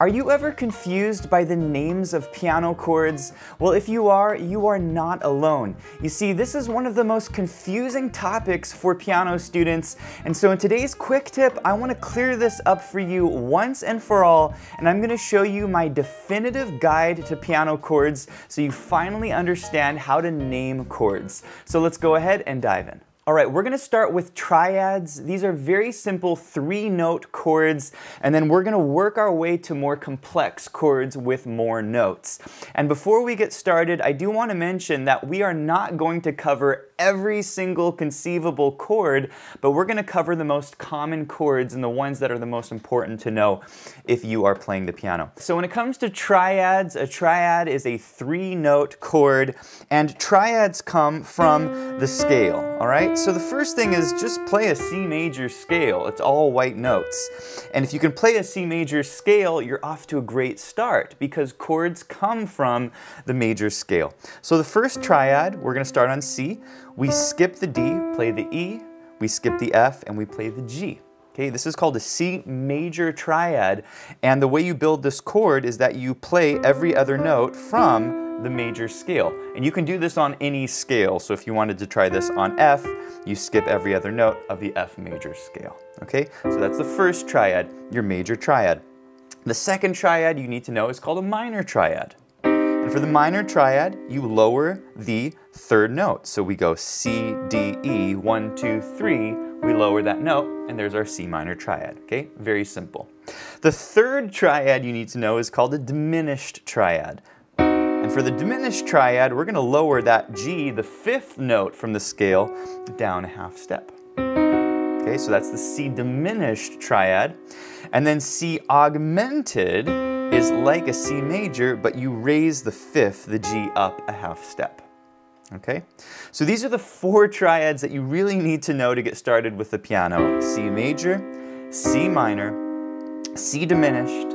Are you ever confused by the names of piano chords? Well, if you are, you are not alone. You see, this is one of the most confusing topics for piano students, and so in today's quick tip, I want to clear this up for you once and for all, and I'm going to show you my definitive guide to piano chords so you finally understand how to name chords. So let's go ahead and dive in. All right, we're gonna start with triads. These are very simple 3-note chords, and then we're gonna work our way to more complex chords with more notes. And before we get started, I do wanna mention that we are not going to cover every single conceivable chord, but we're gonna cover the most common chords and the ones that are the most important to know if you are playing the piano. So when it comes to triads, a triad is a 3-note chord, and triads come from the scale, all right? So the first thing is just play a C major scale. It's all white notes. And if you can play a C major scale, you're off to a great start because chords come from the major scale. So the first triad, we're going to start on C. We skip the D, play the E, we skip the F, and we play the G. Okay, this is called a C major triad. And the way you build this chord is that you play every other note from the major scale. And you can do this on any scale. So if you wanted to try this on F, you skip every other note of the F major scale. Okay, so that's the first triad, your major triad. The second triad you need to know is called a minor triad. And for the minor triad, you lower the third note. So we go C, D, E, 1, 2, 3, we lower that note, and there's our C minor triad, okay? Very simple. The third triad you need to know is called a diminished triad. And for the diminished triad, we're going to lower that G, the fifth note from the scale, down a half step. Okay, so that's the C diminished triad. And then C augmented is like a C major, but you raise the fifth, the G, up a half step. Okay, so these are the 4 triads that you really need to know to get started with the piano. C major, C minor, C diminished,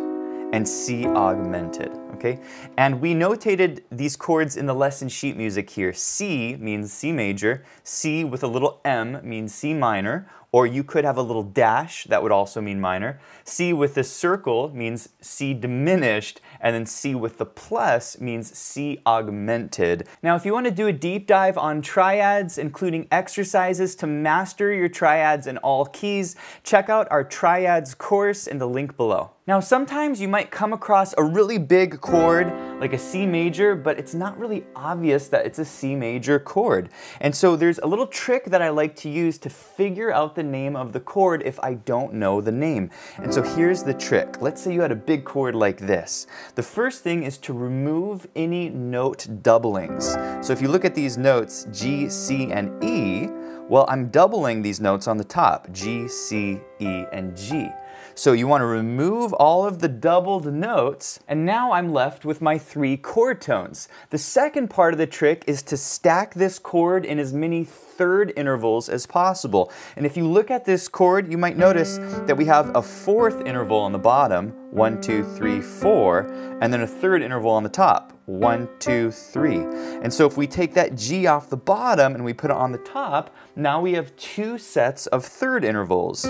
and C augmented. Okay? And we notated these chords in the lesson sheet music here. C means C major, C with a little M means C minor, or you could have a little dash, that would also mean minor. C with the circle means C diminished, and then C with the plus means C augmented. Now, if you want to do a deep dive on triads, including exercises to master your triads in all keys, check out our triads course in the link below. Now, sometimes you might come across a really big chord, like a C major, but it's not really obvious that it's a C major chord. And so there's a little trick that I like to use to figure out the name of the chord if I don't know the name. And so here's the trick. Let's say you had a big chord like this. The first thing is to remove any note doublings. So if you look at these notes, G, C, and E, well, I'm doubling these notes on the top, G, C, E, and G. So you want to remove all of the doubled notes, and now I'm left with my 3 chord tones. The second part of the trick is to stack this chord in as many third intervals as possible. And if you look at this chord, you might notice that we have a 4th interval on the bottom, 1, 2, 3, 4, and then a 3rd interval on the top, 1, 2, 3. And so if we take that G off the bottom and we put it on the top, now we have 2 sets of 3rd intervals,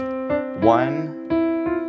1,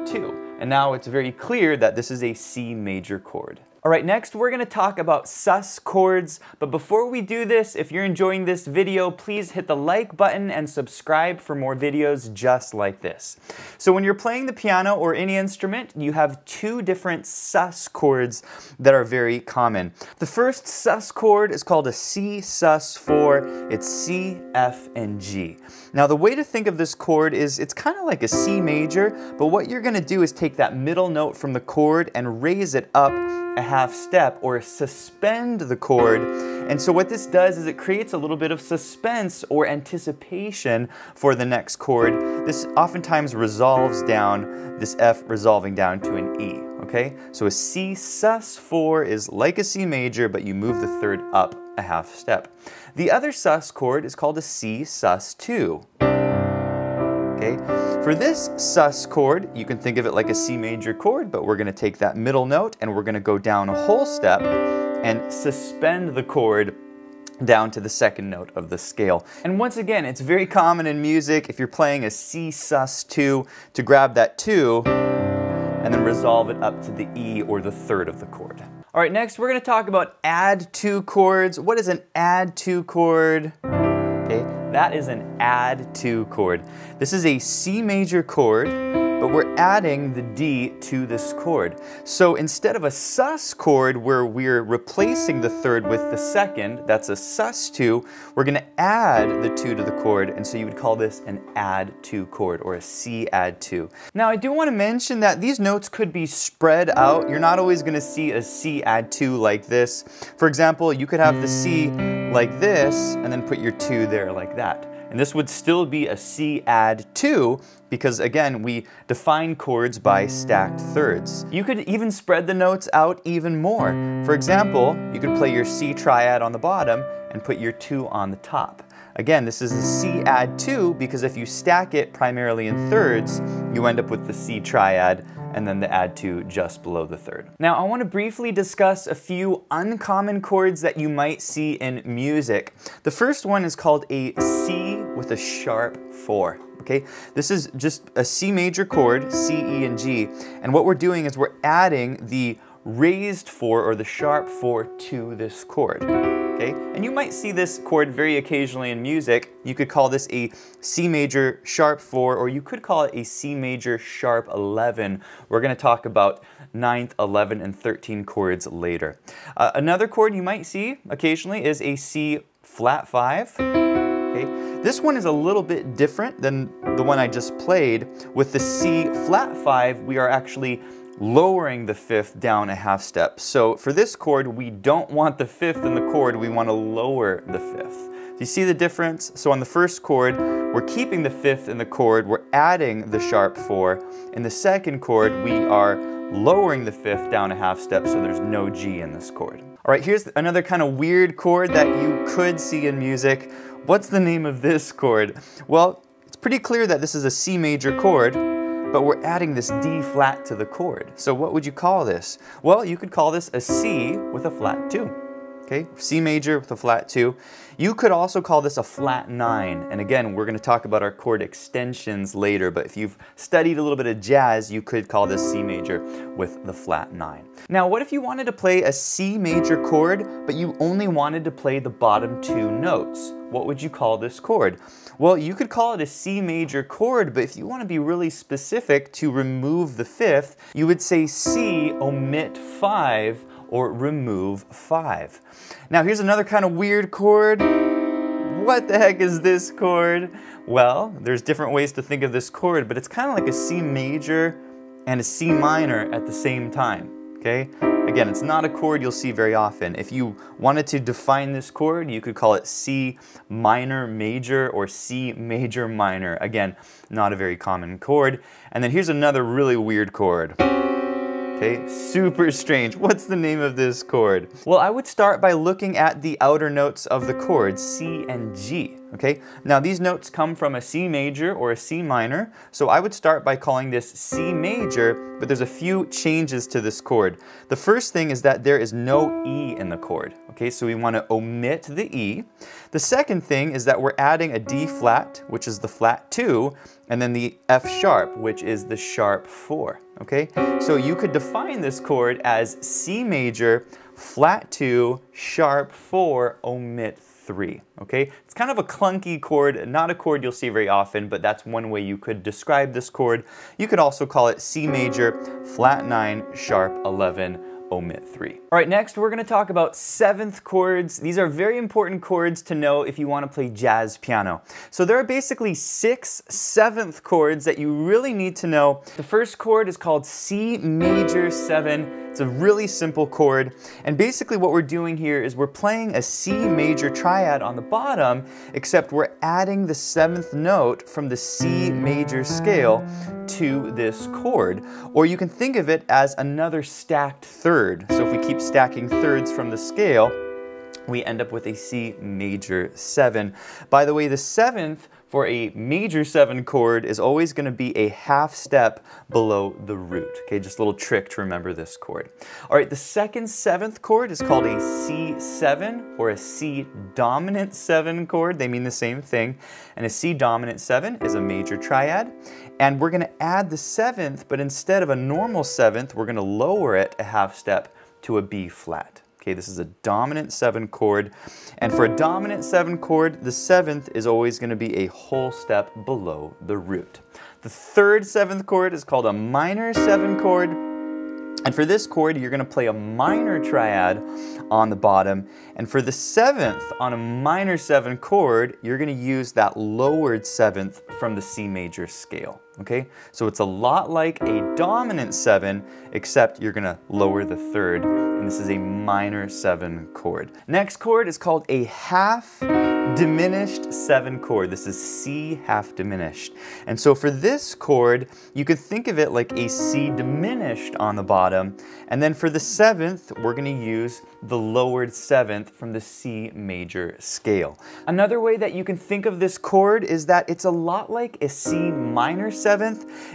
2. And now it's very clear that this is a C major chord. All right, next we're gonna talk about sus chords, but before we do this, if you're enjoying this video, please hit the like button and subscribe for more videos just like this. So when you're playing the piano or any instrument, you have 2 different sus chords that are very common. The first sus chord is called a C sus4. It's C, F, and G. Now the way to think of this chord is it's kind of like a C major, but what you're gonna do is take that middle note from the chord and raise it up a half step, or suspend the chord. And so what this does is it creates a little bit of suspense or anticipation for the next chord. This oftentimes resolves down, this F resolving down to an E, okay? So a C sus4 is like a C major, but you move the 3rd up a half step. The other sus chord is called a C sus2. Okay? For this sus chord, you can think of it like a C major chord, but we're going to take that middle note and we're going to go down a whole step and suspend the chord down to the 2nd note of the scale. And once again, it's very common in music if you're playing a C sus2 to grab that 2 and then resolve it up to the E or the third of the chord. All right, next we're gonna talk about add two chords. What is an add two chord? Okay, that is an add two chord. This is a C major chord, but we're adding the D to this chord. So instead of a sus chord where we're replacing the third with the second, that's a sus2, we're gonna add the two to the chord, and so you would call this an add two chord, or a C add two. Now I do wanna mention that these notes could be spread out. You're not always gonna see a C add two like this. For example, you could have the C like this, and then put your two there like that. And this would still be a C add two, because again, we define chords by stacked thirds. You could even spread the notes out even more. For example, you could play your C triad on the bottom and put your two on the top. Again, this is a C add two, because if you stack it primarily in thirds, you end up with the C triad and then the add two just below the third. Now, I want to briefly discuss a few uncommon chords that you might see in music. The first one is called a C with a sharp four. Okay, this is just a C major chord, C, E, and G, and what we're doing is we're adding the raised four or the sharp four to this chord. Okay, and you might see this chord very occasionally in music. You could call this a C major sharp four, or you could call it a C major sharp 11. We're going to talk about 9th, 11, and 13 chords later. Another chord you might see occasionally is a C flat five. Okay. This one is a little bit different than the one I just played. With the C flat five, we are actually lowering the fifth down a half step. So for this chord, we don't want the fifth in the chord, we want to lower the fifth. Do you see the difference? So on the first chord, we're keeping the fifth in the chord, we're adding the sharp four. In the second chord, we are lowering the fifth down a half step, so there's no G in this chord. All right, here's another kind of weird chord that you could see in music. What's the name of this chord? Well, it's pretty clear that this is a C major chord, but we're adding this D flat to the chord. So what would you call this? Well, you could call this a C with a flat two. Okay, C major with a flat two. You could also call this a flat nine. And again, we're gonna talk about our chord extensions later, but if you've studied a little bit of jazz, you could call this C major with the flat nine. Now, what if you wanted to play a C major chord, but you only wanted to play the bottom two notes? What would you call this chord? Well, you could call it a C major chord, but if you want to be really specific to remove the fifth, you would say C omit five or remove five. Now here's another kind of weird chord. What the heck is this chord? Well, there's different ways to think of this chord, but it's kind of like a C major and a C minor at the same time, okay? Again, it's not a chord you'll see very often. If you wanted to define this chord, you could call it C minor major or C major minor. Again, not a very common chord. And then here's another really weird chord. Okay, super strange. What's the name of this chord? Well, I would start by looking at the outer notes of the chords, C and G. Okay, now these notes come from a C major or a C minor, so I would start by calling this C major, but there's a few changes to this chord. The first thing is that there is no E in the chord, okay, so we want to omit the E. The second thing is that we're adding a D flat, which is the flat two, and then the F sharp, which is the sharp four, okay? So you could define this chord as C major, flat two, sharp four, omit three, okay? It's kind of a clunky chord, not a chord you'll see very often, but that's one way you could describe this chord. You could also call it C major, flat nine, sharp 11, omit three. All right, next we're gonna talk about seventh chords. These are very important chords to know if you wanna play jazz piano. So there are basically six seventh chords that you really need to know. The first chord is called C major seven. It's a really simple chord, and basically what we're doing here is we're playing a C major triad on the bottom, except we're adding the seventh note from the C major scale to this chord. Or you can think of it as another stacked third. So if we keep stacking thirds from the scale, we end up with a C major seven. By the way, the seventh for a major 7 chord is always going to be a half step below the root. Okay, just a little trick to remember this chord. All right, the second 7th chord is called a C7 or a C dominant 7 chord. They mean the same thing. And a C dominant 7 is a major triad. And we're going to add the 7th, but instead of a normal 7th, we're going to lower it a half step to a B flat. Okay, this is a dominant 7 chord, and for a dominant 7 chord, the 7th is always going to be a whole step below the root. The third 7th chord is called a minor 7 chord, and for this chord, you're going to play a minor triad on the bottom, and for the 7th on a minor 7 chord, you're going to use that lowered 7th from the C major scale. Okay, so it's a lot like a dominant 7, except you're going to lower the 3rd, and this is a minor 7 chord. Next chord is called a half diminished 7 chord. This is C half diminished. And so for this chord, you could think of it like a C diminished on the bottom, and then for the 7th, we're going to use the lowered 7th from the C major scale. Another way that you can think of this chord is that it's a lot like a C minor 7th,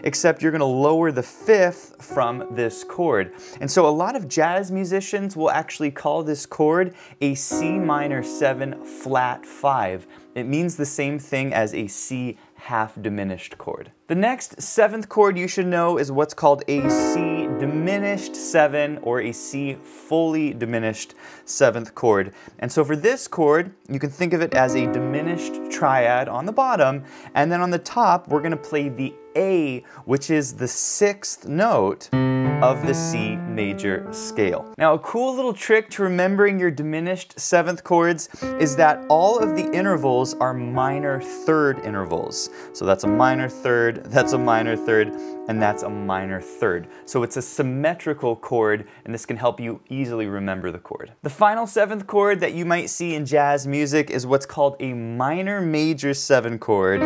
except you're going to lower the 5th from this chord. And so a lot of jazz musicians will actually call this chord a C minor 7 flat 5. It means the same thing as a C half diminished chord. The next 7th chord you should know is what's called a C diminished 7 or a C fully diminished 7th chord. And so for this chord, you can think of it as a diminished triad on the bottom, and then on the top, we're going to play the A, which is the 6th note of the C major scale. Now, a cool little trick to remembering your diminished 7th chords is that all of the intervals are minor 3rd intervals. So that's a minor 3rd, that's a minor 3rd, and that's a minor 3rd. So it's a symmetrical chord, and this can help you easily remember the chord. The final 7th chord that you might see in jazz music is what's called a minor major 7 chord,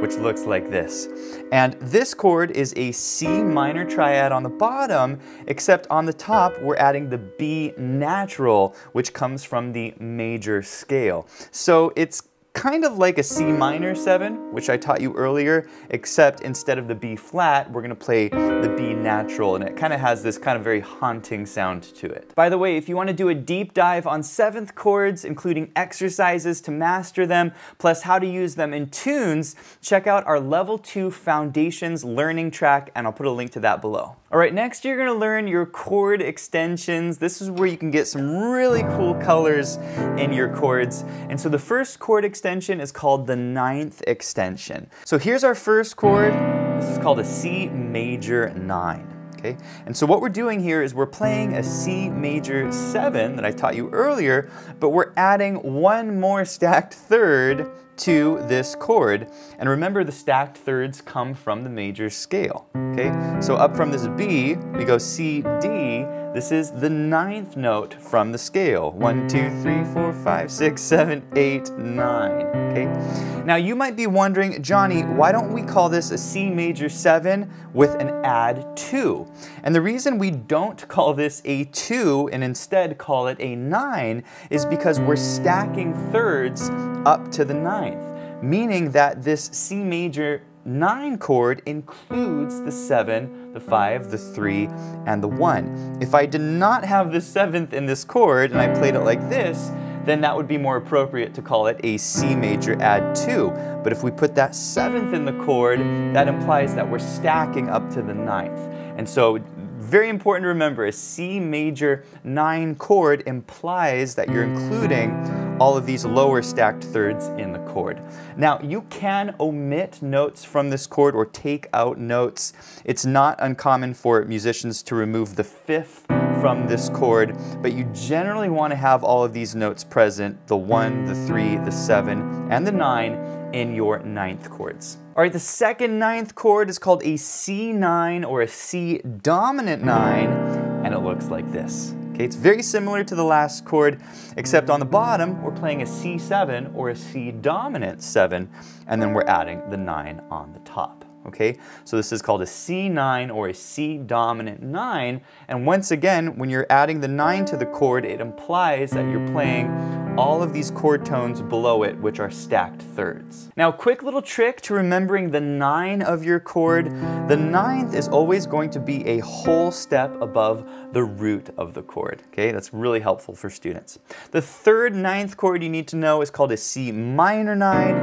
which looks like this. And this chord is a C minor triad on the bottom, except on the top, we're adding the B natural, which comes from the major scale. So it's kind of like a C minor 7, which I taught you earlier, except instead of the B flat, we're going to play the B natural, and it kind of has this kind of very haunting sound to it. By the way, if you want to do a deep dive on 7th chords, including exercises to master them, plus how to use them in tunes, check out our Level 2 Foundations learning track, and I'll put a link to that below. All right, next you're going to learn your chord extensions. This is where you can get some really cool colors in your chords. And so the first chord extension is called the 9th extension. So here's our first chord. This is called a C major 9. Okay? And so what we're doing here is we're playing a C major 7 that I taught you earlier, but we're adding one more stacked 3rd to this chord. And remember, the stacked 3rds come from the major scale. Okay? So up from this B, we go C, D. This is the 9th note from the scale. 1, 2, 3, 4, 5, 6, 7, 8, 9. Okay? Now you might be wondering, Johnny, why don't we call this a C major 7 with an add 2? And the reason we don't call this a 2 and instead call it a 9 is because we're stacking 3rds up to the 9th, meaning that this C major 9 chord includes the 7, the 5, the 3, and the 1. If I did not have the 7th in this chord and I played it like this, then that would be more appropriate to call it a C major add 2. But if we put that 7th in the chord, that implies that we're stacking up to the 9th. And so, very important to remember, a C major 9 chord implies that you're including all of these lower stacked 3rds in the chord. Now, you can omit notes from this chord or take out notes. It's not uncommon for musicians to remove the 5th from this chord, but you generally want to have all of these notes present, the 1, the 3, the 7, and the 9, in your 9th chords. All right, the second 9th chord is called a C9 or a C dominant 9, and it looks like this. It's very similar to the last chord, except on the bottom, we're playing a C7 or a C dominant 7, and then we're adding the 9 on the top. okay? So this is called a C9 or a C dominant 9, and once again, when you're adding the 9 to the chord, it implies that you're playing all of these chord tones below it, which are stacked thirds. Now, a quick little trick to remembering the 9 of your chord. The 9th is always going to be a whole step above the root of the chord, okay? That's really helpful for students. The third 9th chord you need to know is called a C minor 9,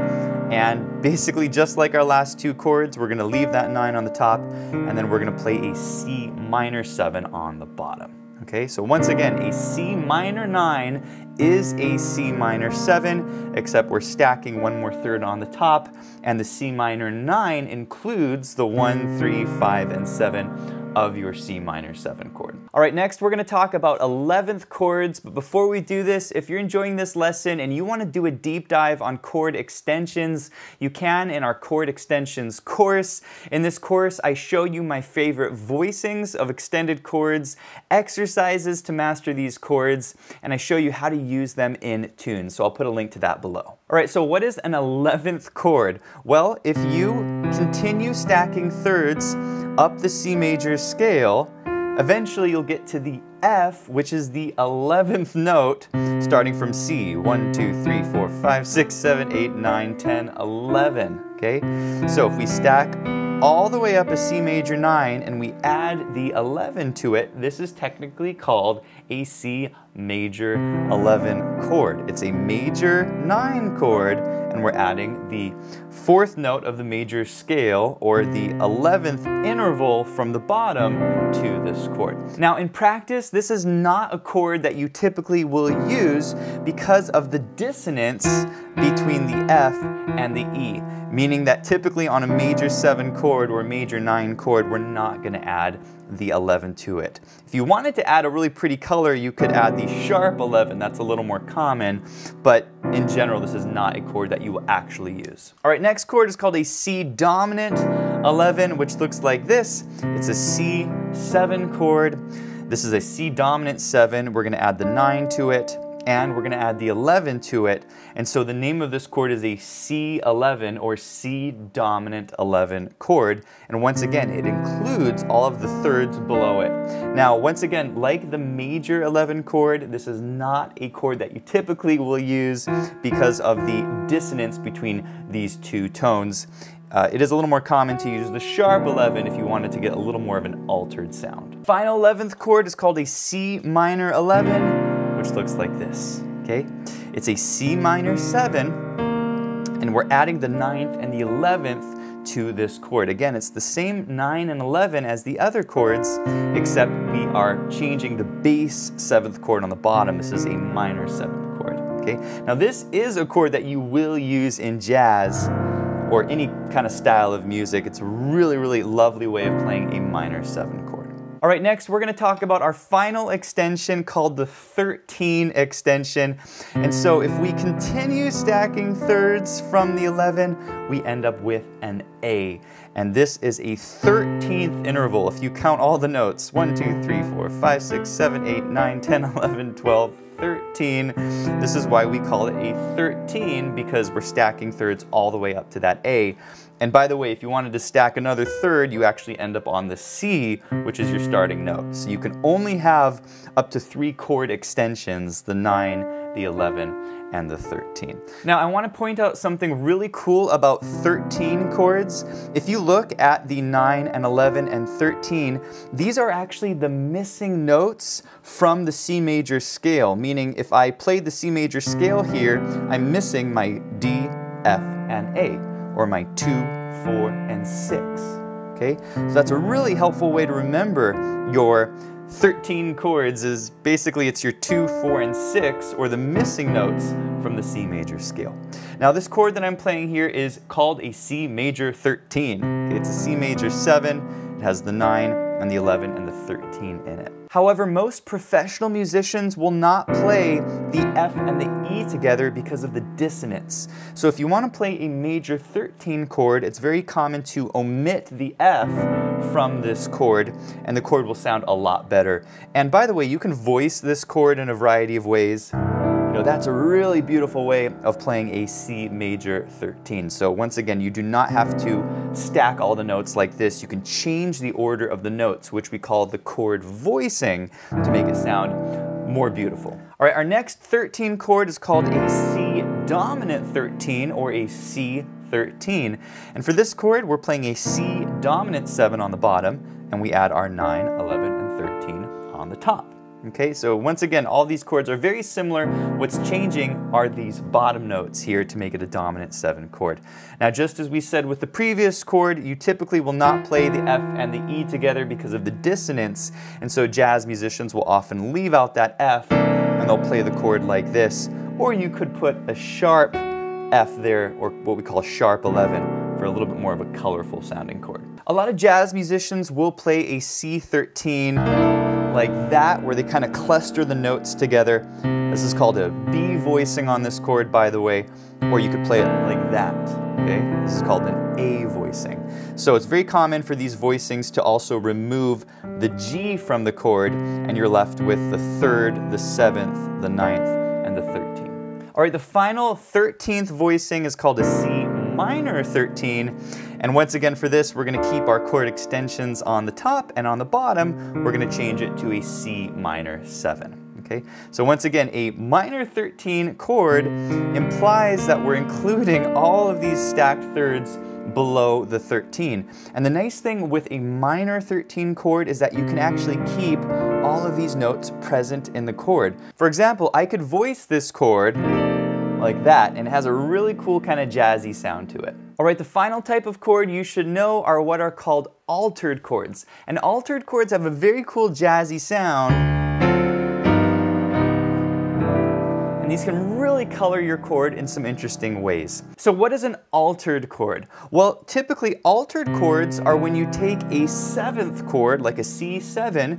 and basically just like our last two chords, we're gonna leave that 9 on the top, and then we're gonna play a C minor 7 on the bottom. Okay, so once again, a C minor 9 is a C minor 7, except we're stacking one more third on the top, and the C minor 9 includes the 1, 3, 5, and 7 of your C minor 7 chord. All right, next we're gonna talk about 11th chords, but before we do this, if you're enjoying this lesson and you wanna do a deep dive on chord extensions, you can in our chord extensions course. In this course, I show you my favorite voicings of extended chords, exercises to master these chords, and I show you how to use them in tune. So I'll put a link to that below. All right, so what is an 11th chord? Well, if you continue stacking thirds up the C major scale, eventually you'll get to the F, which is the 11th note, starting from C. 1, 2, 3, 4, 5, 6, 7, 8, 9, 10, 11, okay? So if we stack all the way up a C major 9 and we add the 11 to it, this is technically called a C major 11 chord. It's a major 9 chord, and we're adding the 4th note of the major scale, or the 11th interval from the bottom, to this chord. Now in practice, this is not a chord that you typically will use because of the dissonance between the F and the E, meaning that typically on a major 7 chord or major 9 chord, we're not gonna add the 11 to it. If you wanted to add a really pretty color, you could add the sharp 11, that's a little more common, but in general, this is not a chord that you will actually use. All right, next chord is called a C dominant 11, which looks like this. It's a C7 chord. This is a C dominant 7, we're gonna add the 9 to it, and we're gonna add the 11 to it. And so the name of this chord is a C11 or C dominant 11 chord. And once again, it includes all of the thirds below it. Now, once again, like the major 11 chord, this is not a chord that you typically will use because of the dissonance between these two tones. It is a little more common to use the sharp 11 if you wanted to get a little more of an altered sound. Final 11th chord is called a C minor 11. Looks like this, okay? It's a C minor 7, and we're adding the 9th and the 11th to this chord. Again, it's the same 9 and 11 as the other chords, except we are changing the bass 7th chord on the bottom. This is a minor 7th chord, okay? Now this is a chord that you will use in jazz or any kind of style of music. It's a really, really lovely way of playing a minor 7 chord. All right, next we're gonna talk about our final extension called the 13 extension. And so if we continue stacking thirds from the 11, we end up with an A. And this is a 13th interval if you count all the notes. 1, 2, 3, 4, 5, 6, 7, 8, 9, 10, 11, 12, 13. This is why we call it a 13, because we're stacking thirds all the way up to that A. And by the way, if you wanted to stack another third, you actually end up on the C, which is your starting note. So you can only have up to 3 chord extensions, the 9, the 11, and the 13. Now I want to point out something really cool about 13 chords. If you look at the 9 and 11 and 13, these are actually the missing notes from the C major scale, meaning if I played the C major scale here, I'm missing my D, F, and A, or my 2, 4, and 6, okay? So that's a really helpful way to remember your 13 chords is basically it's your 2, 4, and 6, or the missing notes from the C major scale. Now this chord that I'm playing here is called a C major 13. Okay, it's a C major 7, it has the 9 and the 11 and the 13 in it. However, most professional musicians will not play the F and the E together because of the dissonance. So if you want to play a major 13 chord, it's very common to omit the F from this chord, and the chord will sound a lot better. And by the way, you can voice this chord in a variety of ways. know, that's a really beautiful way of playing a C major 13. So once again, you do not have to stack all the notes like this. You can change the order of the notes, which we call the chord voicing, to make it sound more beautiful. All right, our next 13 chord is called a C dominant 13 or a C 13. And for this chord, we're playing a C dominant 7 on the bottom, and we add our 9, 11, and 13 on the top. Okay, so once again, all these chords are very similar. What's changing are these bottom notes here to make it a dominant 7 chord. Now, just as we said with the previous chord, you typically will not play the F and the E together because of the dissonance, and so jazz musicians will often leave out that F and they'll play the chord like this, or you could put a sharp F there, or what we call sharp 11, for a little bit more of a colorful sounding chord. A lot of jazz musicians will play a C13 like that, where they kind of cluster the notes together. This is called a B voicing on this chord, by the way, or you could play it like that, okay? This is called an A voicing. So it's very common for these voicings to also remove the G from the chord, and you're left with the 3rd, the 7th, the 9th, and the 13th. All right, the final 13th voicing is called a C minor 13, and once again for this we're going to keep our chord extensions on the top, and on the bottom we're going to change it to a C minor 7. Okay, so once again, a minor 13 chord implies that we're including all of these stacked thirds below the 13. And the nice thing with a minor 13 chord is that you can actually keep all of these notes present in the chord. For example, I could voice this chord like that, and it has a really cool kind of jazzy sound to it. All right, the final type of chord you should know are what are called altered chords. And altered chords have a very cool jazzy sound, and these can really color your chord in some interesting ways. So what is an altered chord? Well, typically altered chords are when you take a 7th chord, like a C7,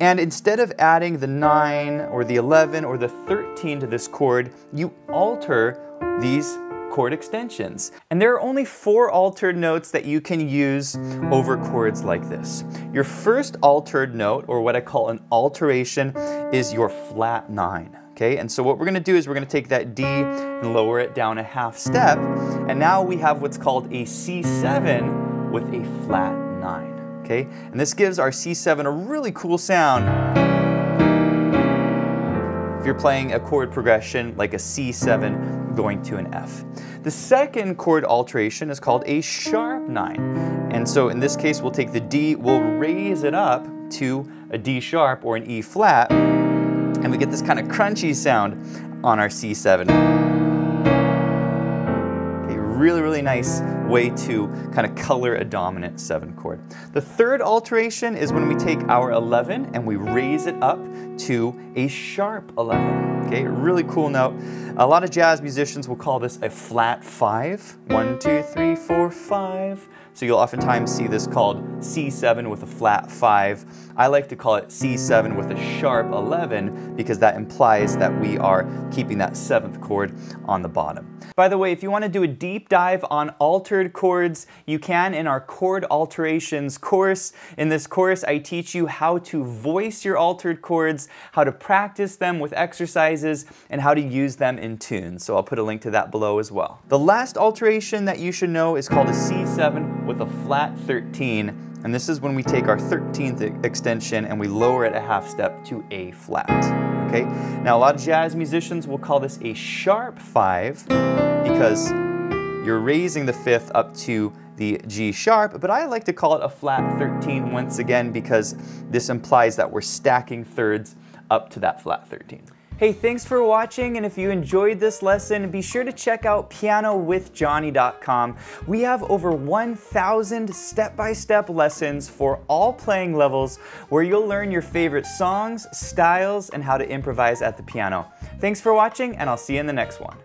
and instead of adding the 9 or the 11 or the 13 to this chord, you alter these chord extensions. And there are only 4 altered notes that you can use over chords like this. Your first altered note, or what I call an alteration, is your flat 9. Okay, and so what we're gonna do is we're gonna take that D and lower it down a half step, and now we have what's called a C7 with a flat 9. Okay, and this gives our C7 a really cool sound if you're playing a chord progression like a C7 going to an F. The second chord alteration is called a sharp 9, and so in this case we'll take the D, we'll raise it up to a D sharp or an E flat, and we get this kind of crunchy sound on our C7. A really, really nice way to kind of color a dominant 7 chord. The third alteration is when we take our 11 and we raise it up to a sharp 11. Okay, a really cool note. A lot of jazz musicians will call this a flat 5. 1, 2, 3, 4, 5. So you'll oftentimes see this called C7 with a flat 5. I like to call it C7 with a sharp 11 because that implies that we are keeping that 7th chord on the bottom. By the way, if you want to do a deep dive on altered chords, you can in our chord alterations course. In this course, I teach you how to voice your altered chords, how to practice them with exercises, and how to use them in tune. So I'll put a link to that below as well. The last alteration that you should know is called a C7 with a flat 13, and this is when we take our 13th extension and we lower it a half step to A flat, okay? Now a lot of jazz musicians will call this a sharp 5 because you're raising the 5th up to the G sharp, but I like to call it a flat 13 once again because this implies that we're stacking thirds up to that flat 13. Hey, thanks for watching, and if you enjoyed this lesson, be sure to check out pianowithjonny.com. We have over 1,000 step-by-step lessons for all playing levels where you'll learn your favorite songs, styles, and how to improvise at the piano. Thanks for watching, and I'll see you in the next one.